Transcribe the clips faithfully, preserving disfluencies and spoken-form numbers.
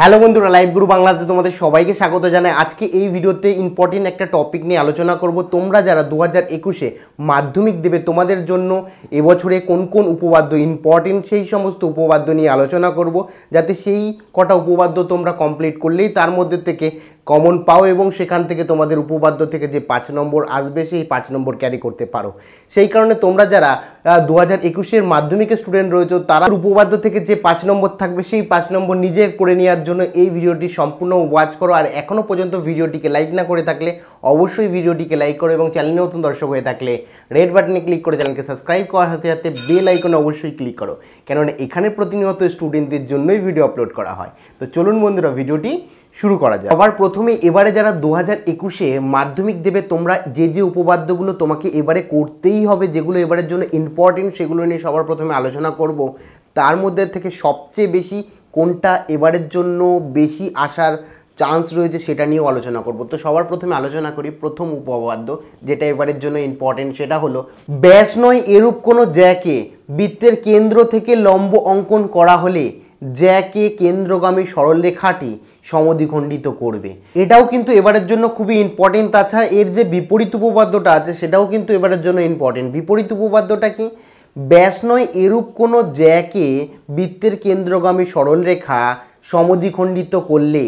Hello बंधुरा live गुरु बांग्लाते तुम्हारे सबाइके स्वागत जानाई। आज के ये भिडियोते इम्पोर्टेंट एक टपिक निये आलोचना करब। तोमरा जारा दो हज़ार इक्कीस ए माध्यमिक देबे तोमादेर जोन्नो ए बछरे कोन कोन उपपाद्य इम्पोर्टेंट सेई समस्त उपपाद्य निये आलोचना करब, जाते सेई कटा उपपाद्य तोमरा कमप्लीट करलेई तार मध्य थेके कमन पाओ एवं सेखान थेके तोमादेर उपपाद्य थेके जे पाँच नम्बर आसबे सेई पाँच नम्बर क्यारि करते पारो। सेई कारणे तोमरा जारा दो हज़ार इक्कीस एर माध्यमिक स्टूडेंट रयेछो तारा उपपाद्य थेके जे पाँच नम्बर थाकबे सेई पाँच नम्बर निजे करे नेওয়ার জন্য এই ভিডিওটি সম্পূর্ণ ওয়াচ করো। আর এখনো পর্যন্ত ভিডিওটিকে লাইক না করে থাকলে অবশ্যই ভিডিওটিকে লাইক করো এবং চ্যানেলে নতুন দর্শক হয়ে থাকলে রেড বাটনে ক্লিক করে চ্যানেলকে সাবস্ক্রাইব করার সাথে সাথে বেল আইকনে অবশ্যই ক্লিক করো, কারণ এখানে প্রতিনিয়ত স্টুডেন্টদের জন্যই ভিডিও আপলোড করা হয়। তো চলুন বন্ধুরা ভিডিওটি শুরু করা যায়। আবার প্রথমে এবারে যারা दो हज़ार इक्कीस এ মাধ্যমিক দেবে তোমরা যে যে উপপাদ্যগুলো তোমাকে এবারে করতেই হবে, যেগুলো এবারের জন্য ইম্পর্টেন্ট, সেগুলো নিয়ে সবার প্রথমে আলোচনা করব। তার মধ্যে থেকে সবচেয়ে বেশি কোনটা এবারের জন্য বেশি আসার চান্স রয়েছে সেটা নিয়ে আলোচনা করব। তো সবার প্রথমে আলোচনা করি প্রথম উপপাদ্য যেটা এবারের জন্য ইম্পর্টেন্ট, সেটা হলো ব্যাস নয় এরূপ কোনো জ্যাকে বৃত্তের কেন্দ্র থেকে লম্ব অঙ্কন করা হলে জ্যাকে কেন্দ্রগামী সরলরেখাটি সমদ্বিখণ্ডিত করবে। এটাও কিন্তু এবারের জন্য খুবই ইম্পর্টেন্ট। তাছাড়া এর যে বিপরীত উপপাদ্যটা আছে সেটাও কিন্তু এবারের জন্য ইম্পর্টেন্ট। বিপরীত উপপাদ্যটা কি? ব্যাস নয় এরূপ কোনো জ্যাকে বৃত্তের কেন্দ্রগামী সরলরেখা সমদ্বিখণ্ডিত করলে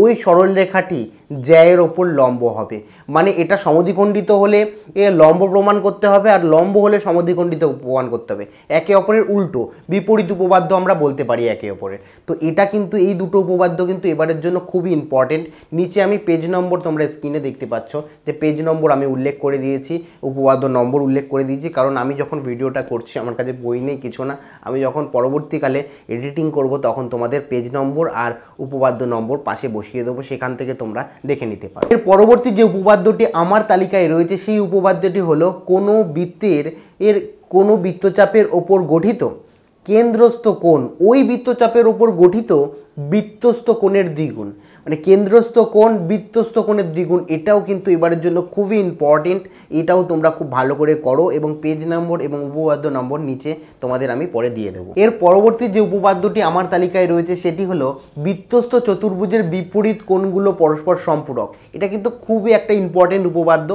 ওই সরলরেখাটি জ্যায়ের ওপর লম্ব হবে। মানে এটা সমদ্বিখণ্ডিত হলে এ লম্ব প্রমাণ করতে হবে, আর লম্ব হলে সমদ্বিখণ্ডিত প্রমাণ করতে হবে। একে অপরের উল্টো বিপরীত উপপাদ্য আমরা বলতে পারি একে অপরের। তো এটা কিন্তু এই দুটো উপপাদ্য কিন্তু এবারের জন্য খুবই ইম্পর্টেন্ট। নিচে আমি পেজ নম্বর তোমরা স্ক্রিনে দেখতে পাচ্ছ যে পেজ নম্বর আমি উল্লেখ করে দিয়েছি, উপপাদ্য নম্বর উল্লেখ করে দিয়েছি, কারণ আমি যখন ভিডিওটা করছি আমার কাছে বই নেই কিছু না, আমি যখন পরবর্তীকালে এডিটিং করব তখন তোমাদের পেজ নম্বর আর উপপাদ্য নম্বর পাশে বসিয়ে দেবো, সেখান থেকে তোমরা দেখে নিতে পারো। এর পরবর্তী যে উপপাদ্যটি আমার তালিকায় রয়েছে সেই উপপাদ্যটি হলো কোনো বৃত্তের এর কোনো বৃত্তচাপের ওপর গঠিত কেন্দ্রস্থ কোণ ওই বৃত্তচাপের ওপর গঠিত বৃত্তস্থ কোণের দ্বিগুণ। মানে কেন্দ্রস্থ কোণ বৃত্তস্থ কোণের দ্বিগুণ, এটাও কিন্তু এবারের জন্য খুবই ইম্পর্টেন্ট। এটাও তোমরা খুব ভালো করে করো এবং পেজ নম্বর এবং উপপাদ্য নম্বর নিচে তোমাদের আমি পরে দিয়ে দেবো। এর পরবর্তী যে উপপাদ্যটি আমার তালিকায় রয়েছে সেটি হলো বৃত্তস্থ চতুর্ভুজের বিপরীত কোণগুলো পরস্পর সম্পূরক। এটা কিন্তু খুবই একটা ইম্পর্টেন্ট উপপাদ্য,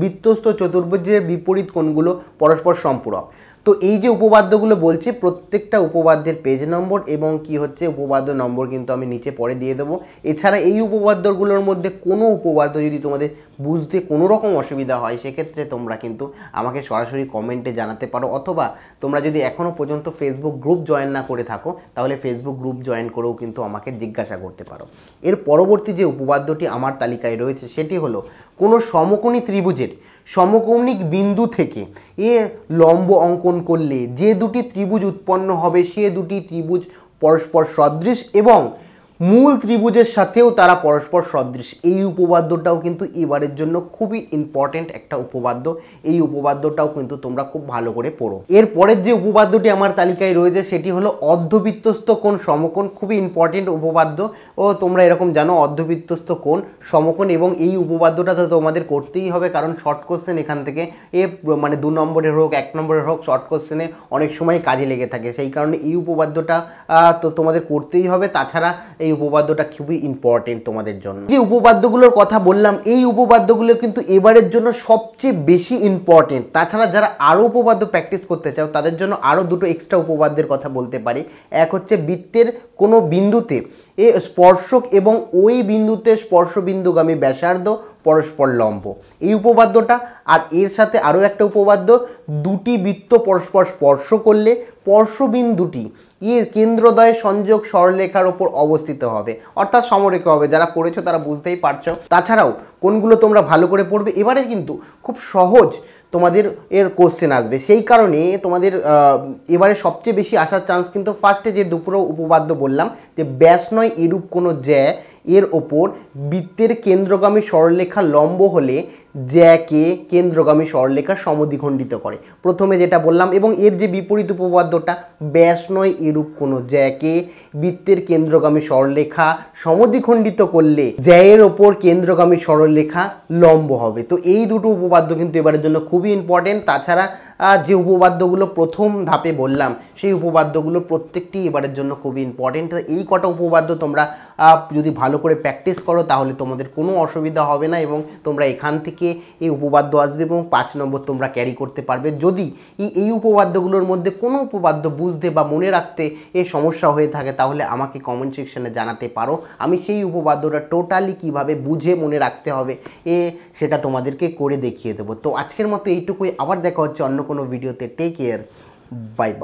বৃত্তস্থ চতুর্ভুজের বিপরীত কোণগুলো পরস্পর সম্পূরক। তো এই যে উপপাদ্যগুলো বলছি প্রত্যেকটা উপপাদ্যের পেজ নম্বর এবং কি হচ্ছে উপপাদ্য নম্বর কিন্তু আমি নিচে পরে দিয়ে দেবো। এছাড়া এই উপপাদ্যগুলোর মধ্যে কোনো উপপাদ্য যদি তোমাদের বুঝতে কোনো রকম অসুবিধা হয় সেক্ষেত্রে তোমরা কিন্তু আমাকে সরাসরি কমেন্টে জানাতে পারো, অথবা তোমরা যদি এখনও পর্যন্ত ফেসবুক গ্রুপ জয়েন না করে থাকো তাহলে ফেসবুক গ্রুপ জয়েন করেও কিন্তু আমাকে জিজ্ঞাসা করতে পারো। এর পরবর্তী যে উপপাদ্যটি আমার তালিকায় রয়েছে সেটি হলো কোনো সমকোণী ত্রিভুজের সমকৌণিক বিন্দু থেকে এ লম্ব অঙ্কন করলে যে দুটি ত্রিভুজ উৎপন্ন হবে সে দুটি ত্রিভুজ পরস্পর সদৃশ এবং মূল ত্রিভুজের সাথেও তারা পরস্পর সদৃশ। এই উপপাদ্যটাও কিন্তু এবারের জন্য খুবই ইম্পর্টেন্ট একটা উপপাদ্য। এই উপপাদ্যটাও কিন্তু তোমরা খুব ভালো করে পড়ো। এর পরের যে উপপাদ্যটি আমার তালিকায় রয়েছে সেটি হলো অর্ধবৃত্তস্থ কোণ সমকোণ। খুবই ইম্পর্টেন্ট উপপাদ্য, ও তোমরা এরকম জানো অর্ধবৃত্তস্থ কোণ সমকোণ, এবং এই উপপাদ্যটা তো তোমাদের করতেই হবে, কারণ শর্ট কোশ্চেন এখান থেকে এ মানে দু নম্বরের হোক এক নম্বরের হোক শর্ট কোশ্চেনে অনেক সময় কাজে লেগে থাকে। সেই কারণে এই উপপাদ্যটা তো তোমাদের করতেই হবে। তাছাড়া এই উপপাদ্যটা খুবই ইম্পর্টেন্ট তোমাদের জন্য। যে উপপাদ্যগুলোর কথা বললাম এই উপপাদ্যগুলো কিন্তু এবারের জন্য সবচেয়ে বেশি ইম্পর্টেন্ট। তাছাড়া যারা আরও উপপাদ্য প্র্যাকটিস করতে চাও তাদের জন্য আরও দুটো এক্সট্রা উপপাদ্যের কথা বলতে পারি। এক হচ্ছে বৃত্তের কোনো বিন্দুতে এ স্পর্শক এবং ওই বিন্দুতে স্পর্শবিন্দুগামী ব্যাসার্ধ পরস্পর লম্ব, এই উপপাদ্যটা। আর এর সাথে আরও একটা উপপাদ্য দুটি বৃত্ত পরস্পর স্পর্শ করলে স্পর্শবিন্দুটি এর কেন্দ্রদ্বয় সংযোগ সরলরেখার ওপর অবস্থিত হবে, অর্থাৎ সমরেখা হবে। যারা পড়েছো তারা বুঝতেই পারছো। তাছাড়াও কোনগুলো তোমরা ভালো করে পড়বে, এবারে কিন্তু খুব সহজ তোমাদের এর কোশ্চেন আসবে, সেই কারণে তোমাদের এবারে সবচেয়ে বেশি আসার চান্স কিন্তু ফার্স্টে যে দুপুরো উপপাদ্য বললাম যে ব্যাস নয় এরূপ কোনো জ্যা এর ওপর বৃত্তের কেন্দ্রগামী সরলরেখা লম্ব হলে জ্যাকে কেন্দ্রগামী সরলরেখা সমদ্বিখণ্ডিত করে, প্রথমে যেটা বললাম। এবং এর যে বিপরীত উপপাদ্যটা ব্যাস নয় এরূপ কোনো জ্যাকে বৃত্তের কেন্দ্রগামী সরলরেখা সমদ্বিখণ্ডিত করলে জ্যায়ের ওপর কেন্দ্রগামী সরলরেখা লম্ব হবে। তো এই দুটো উপপাদ্য কিন্তু এবারের জন্য খুবই ইম্পর্টেন্ট। তাছাড়া जो उपपाद्यगुलो प्रथम धापे बोललाम सेई उपपाद्यगुलो प्रत्येकटी एबारेर जोन्नो खूब इम्पर्टेंट। तो एई कटा उपपाद्य तोमरा यदि भालो करे प्रैक्टिस करो ताहले तोमादेर कोनो असुविधा होबे ना एबं तोमरा एखान थेके एई उपपाद्य आसबे एबं पाँच नम्बर तोमरा क्यारि करते पारबे। यदि एई उपपाद्यगुलोर मध्ये कोनो उपपाद्य बुझते बा मने राखते एई समस्या हये थाके ताहले आमाके कमेंट सेक्शने जानाते पारो, आमि सेई उपपाद्यटा टोटाली किभाबे बुझे मने राखते होबे ए सेटा तोमादेरके करे देखिए देब। तो आजकेर मतो এইটুকুই, আবার দেখা হচ্ছে অন্য কোনো ভিডিওতে। Take care, bye by.